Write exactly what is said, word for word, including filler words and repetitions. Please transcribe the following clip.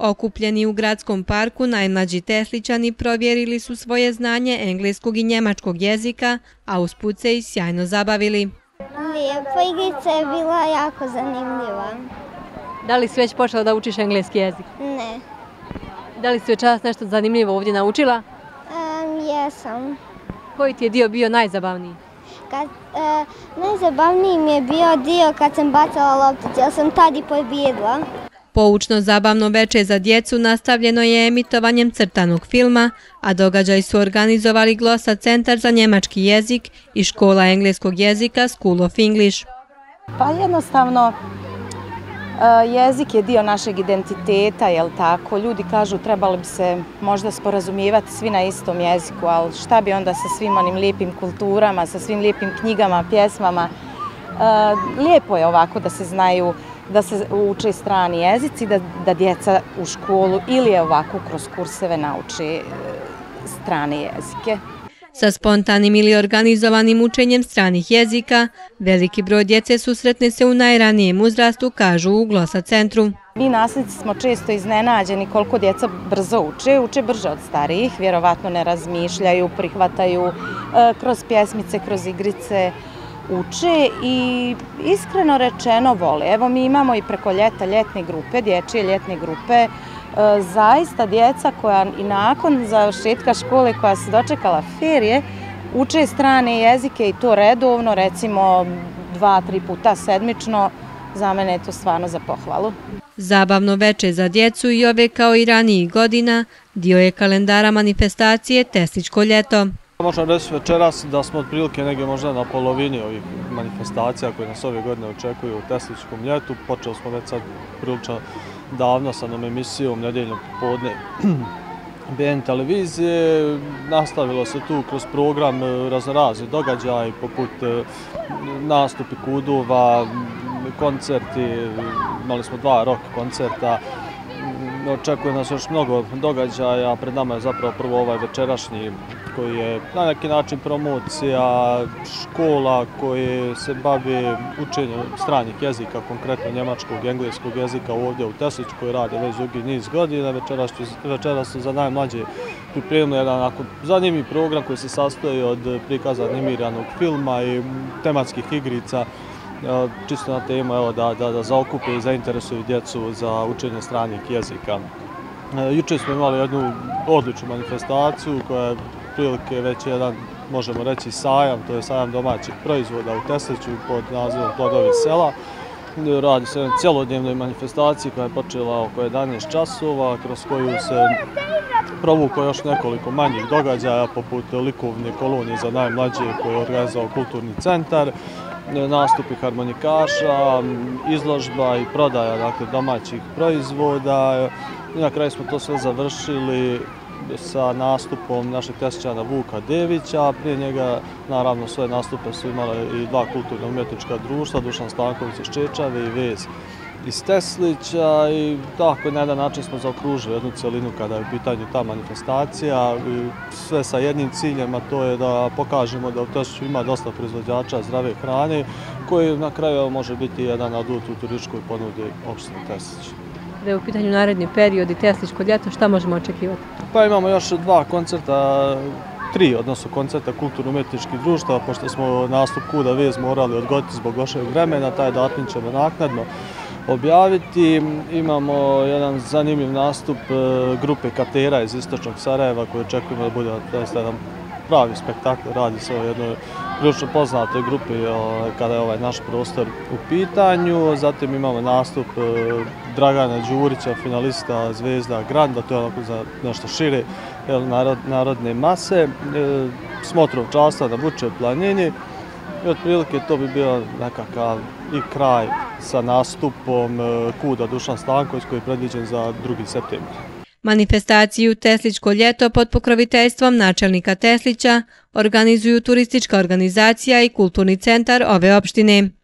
Okupljeni u gradskom parku, najmlađi Teslićani provjerili su svoje znanje engleskog i njemačkog jezika, a usput se i sjajno zabavili. Lijepa igrica je bila jako zanimljiva. Da li si već počela da učiš engleski jezik? Ne. Da li si večeras nešto zanimljivo ovdje naučila? Um, jesam. Koji ti je dio bio najzabavniji? Kad, e, najzabavniji mi je bio dio kad sam bacala loptice, jer sam tad i pobjedila. Poučno-zabavno večer za djecu nastavljeno je emitovanjem crtanog filma, a događaj su organizovali Glosa centar za njemački jezik i škola engleskog jezika School of English. Pa jednostavno, jezik je dio našeg identiteta, jel tako? Ljudi kažu trebali bi se možda sporazumijevati svi na istom jeziku, ali šta bi onda sa svim onim lijepim kulturama, sa svim lijepim knjigama, pjesmama? Lijepo je ovako da se znaju, da se uče strani jezici, da, da djeca u školu ili je ovako kroz kurseve nauči strane jezike. Sa spontanim ili organizovanim učenjem stranih jezika, veliki broj djece susretne se u najranijem uzrastu, kažu u Glosa centru. Mi nastavnici smo često iznenađeni koliko djeca brzo uče, uče brže od starijih, vjerovatno ne razmišljaju, prihvataju kroz pjesmice, kroz igrice, uče i iskreno rečeno vole. Evo mi imamo i preko ljeta ljetne grupe, dječje ljetne grupe, zaista djeca koja i nakon završetka škole koja se dočekala ferije uče strane jezike i to redovno, recimo dva, tri puta sedmično, za mene je to stvarno za pohvalu. Zabavno večer za djecu i ove kao i ranijih godina dio je kalendara manifestacije Tesličko ljeto. Možemo reći večeras da smo otprilike negdje možda na polovini ovih manifestacija koje nas ove godine očekuju u Tesličkom ljetu. Počeli smo već sad prilično davno sa nam emisijom nedeljnog popodne B N televizije. Nastavilo se tu kroz program raznorazni događaj poput nastupi kudova, koncerti, imali smo dva rock koncerta. Očekuje nas još mnogo događaja, pred nama je zapravo prvo ovaj večerašnji koji je na neki način promocija škola koje se bave učenjem stranih jezika, konkretno njemačkog i engleskog jezika ovdje u Tesličkoj, rade već dugi niz godina. Večeras su za najmlađe pripremili jedan zanimljiv program koji se sastoji od prikaza animiranog filma i tematskih igrica, čisto na temu evo, da, da, da zaokupe i zainteresuju djecu za učenje stranih jezika. E, jučer smo imali jednu odličnu manifestaciju koja je prilike već jedan, možemo reći, sajam, to je sajam domaćih proizvoda u Tesliću pod nazivom Plodovi sela. Radi se o cjelodnevnoj manifestaciji koja je počela oko jedanaest časova, kroz koju se provuklo još nekoliko manjih događaja poput likovne kolonije za najmlađe koje je organizao kulturni centar, nastupi harmonikaša, izložba i prodaja dakle, domaćih proizvoda. I na kraju smo to sve završili sa nastupom našeg Teslićana Vuka Devića. Prije njega, naravno, svoje nastupe su imale i dva kulturno-umjetnička društva, Dušan Stanković iz Ščečave i Vez iz Teslića. I tako, na jedan način smo zaokružili jednu cjelinu kada je u pitanju ta manifestacija. Sve sa jednim ciljem, a to je da pokažemo da u Tesliću ima dosta proizvođača zdrave hrane, koji na kraju može biti jedan adut u turističkoj ponudi opštine Teslić. Da je u pitanju naredni period i Tesličko ljeto, šta možemo očekivati? Pa imamo još dva koncerta, tri odnosno koncerta kulturno-umjetničkih društava, pošto smo nastup Kuda Vez morali odgoditi zbog lošeg vremena, taj datum ćemo naknadno objaviti. Imamo jedan zanimljiv nastup grupe Katera iz Istočnog Sarajeva koji očekujemo da bude jedan pravi spektakl, radi se o jednoj prilično poznatoj grupi kada je ovaj naš prostor u pitanju. Zatim imamo nastup Dragana Đurića, finalista Zvezda Granda, to je onako za nešto šire narodne mase, smotrov časta na Buče planini i otprilike to bi bio nekakav i kraj sa nastupom Kuda Dušan Stanković koji je predviđen za drugi septembar. Manifestaciju Tesličko ljeto pod pokroviteljstvom načelnika Teslića organizuju turistička organizacija i kulturni centar ove opštine.